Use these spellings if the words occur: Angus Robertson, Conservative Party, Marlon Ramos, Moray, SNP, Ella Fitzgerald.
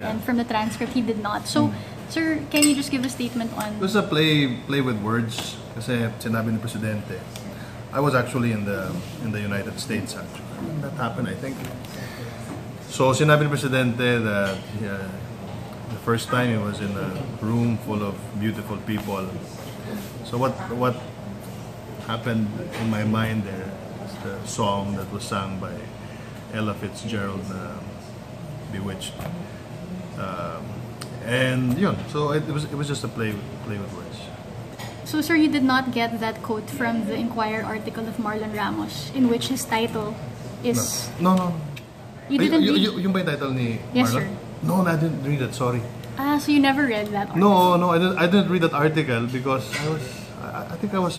And from the transcript, he did not. So, sir, can you just give a statement on... It was a play with words. Kasi sinabi ni Presidente. I was actually in the United States, actually. That happened, I think. So, sinabi ni Presidente that the first time he was in a room full of beautiful people. So, what happened in my mind there is the song that was sung by Ella Fitzgerald, Bewitched. And yeah, so it was just a play with words. So, sir, you did not get that quote from the Inquirer article of Marlon Ramos, in which his title is... No. You didn't read... Yung by title ni Marlon? Yes, sir. No, I didn't read it, sorry. Ah, so you never read that article? No, I didn't read that article because I think I was...